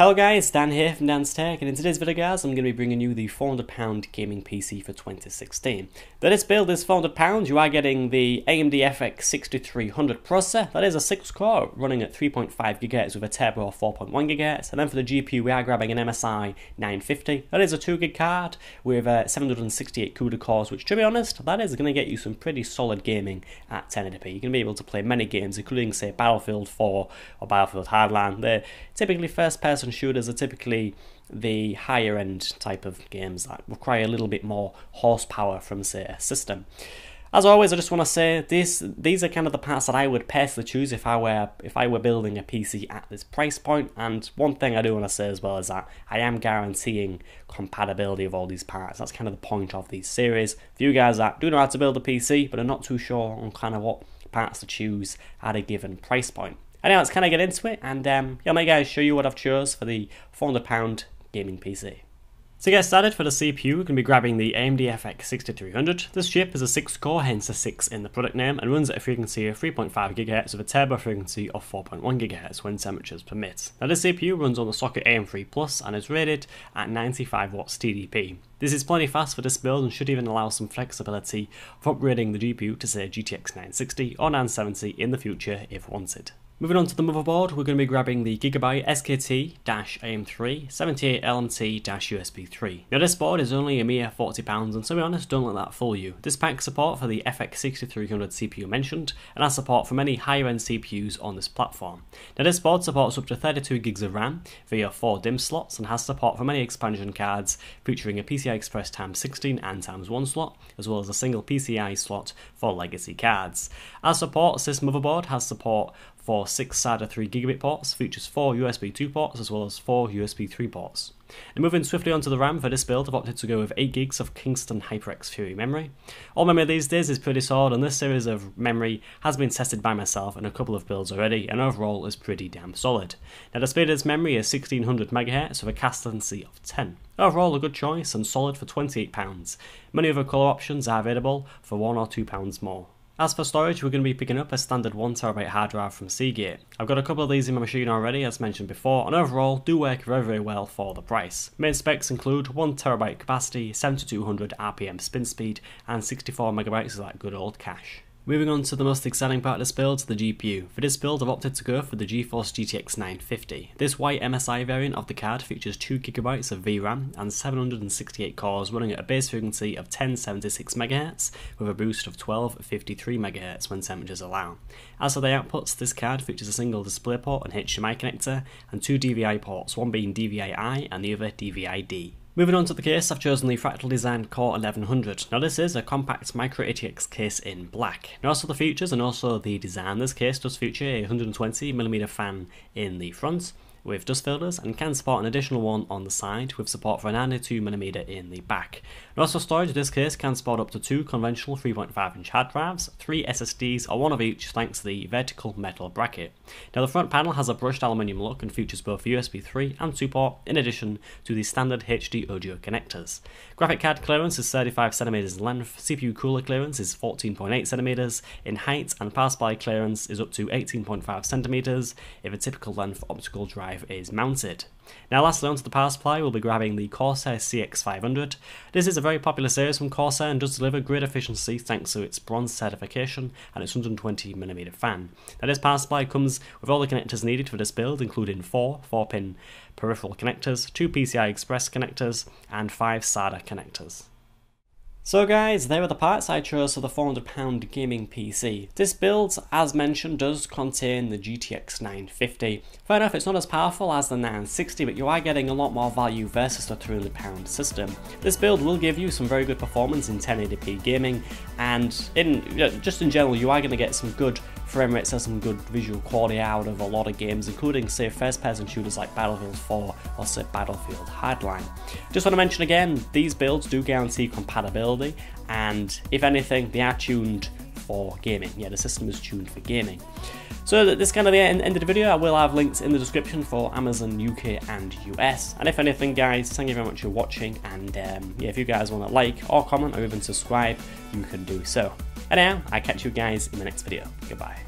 Hello guys, Dan here from Dan's Tech, and in today's video guys I'm going to be bringing you the £400 gaming PC for 2016. That is billed as £400, you are getting the AMD FX 6300 processor, that is a 6 core running at 3.5GHz with a turbo of 4.1GHz, and then for the GPU we are grabbing an MSI 950, that is a 2GB card with 768 CUDA cores, which to be honest, that is going to get you some pretty solid gaming at 1080p. You're going to be able to play many games including say Battlefield 4 or Battlefield Hardline. They're typically first person shooters, are typically the higher end type of games that require a little bit more horsepower from say a system. As always, I just want to say these are kind of the parts that I would personally choose if I were building a PC at this price point. And one thing I do want to say as well is that I am guaranteeing compatibility of all these parts. That's kind of the point of these series. For you guys that do know how to build a PC but are not too sure on kind of what parts to choose at a given price point. Anyway, let's kind of get into it, and yeah, my guys, show you what I've chose for the £400 gaming PC. To get started, for the CPU, we're going to be grabbing the AMD FX 6300. This chip is a 6-core, hence a 6 in the product name, and runs at a frequency of 3.5GHz with a turbo frequency of 4.1GHz when temperatures permit. Now this CPU runs on the socket AM3+, and is rated at 95W TDP. This is plenty fast for this build and should even allow some flexibility for upgrading the GPU to say GTX 960 or 970 in the future if wanted. Moving on to the motherboard, we're going to be grabbing the Gigabyte SKT-AM3-78LMT-USB3. Now this board is only a mere £40, and to be honest, don't let that fool you. This packs support for the FX 6300 CPU mentioned, and has support for many higher end CPUs on this platform. Now this board supports up to 32 gigs of RAM via 4 DIMM slots, and has support for many expansion cards featuring a PCI Express x16 and x1 slot, as well as a single PCI slot for legacy cards. As supports, this motherboard has support for 6 SATA 3GB ports, features 4 USB 2 ports as well as 4 USB 3 ports. And moving swiftly onto the RAM for this build, I've opted to go with 8 gigs of Kingston HyperX Fury memory. All memory these days is pretty solid, and this series of memory has been tested by myself in a couple of builds already, and overall is pretty damn solid. Now the speed of this memory is 1600 MHz with a cast latency of 10. Overall a good choice and solid for £28. Many other colour options are available for £1 or £2 more. As for storage, we're going to be picking up a standard 1TB hard drive from Seagate. I've got a couple of these in my machine already, as mentioned before, and overall do work very, very well for the price. Main specs include 1TB capacity, 7200 RPM spin speed, and 64MB of that good old cache. Moving on to the most exciting part of this build, the GPU. For this build I've opted to go for the GeForce GTX 950. This white MSI variant of the card features 2GB of VRAM and 768 cores running at a base frequency of 1076MHz with a boost of 1253MHz when temperatures allow. As for the outputs, this card features a single DisplayPort and HDMI connector and 2 DVI ports, one being DVI-I and the other DVI-D. Moving on to the case, I've chosen the Fractal Design Core 1100. Now this is a compact micro ATX case in black. Now as for the features and also the design, this case does feature a 120mm fan in the front with dust filters, and can support an additional one on the side with support for a 92mm in the back. And also storage, this case can support up to 2 conventional 3.5-inch hard drives, 3 SSDs or one of each thanks to the vertical metal bracket. Now the front panel has a brushed aluminium look and features both USB 3 and 2 port in addition to the standard HD audio connectors. Graphic card clearance is 35cm in length, CPU cooler clearance is 14.8cm in height, and power supply clearance is up to 18.5cm if a typical length optical drive is mounted. Now lastly, onto the power supply, we'll be grabbing the Corsair CX500. This is a very popular series from Corsair and does deliver great efficiency thanks to its bronze certification and its 120mm fan. Now this power supply comes with all the connectors needed for this build, including 4 4-pin peripheral connectors, 2 PCI Express connectors and 5 SATA connectors. So guys, there are the parts I chose for the £400 gaming PC. This build, as mentioned, does contain the GTX 950. Fair enough, it's not as powerful as the 960, but you are getting a lot more value versus the £300 system. This build will give you some very good performance in 1080p gaming, and just in general, you are going to get some good frame rates and some good visual quality out of a lot of games, including say first person shooters like Battlefield 4 or say Battlefield Hardline. Just want to mention again, these builds do guarantee compatibility, and if anything they are tuned for gaming. Yeah, the system is tuned for gaming. So this kind of the end of the video. I will have links in the description for Amazon UK and US, and if anything guys, thank you very much for watching, and yeah, if you guys want to like or comment or even subscribe, you can do so. And now I catch you guys in the next video. Goodbye.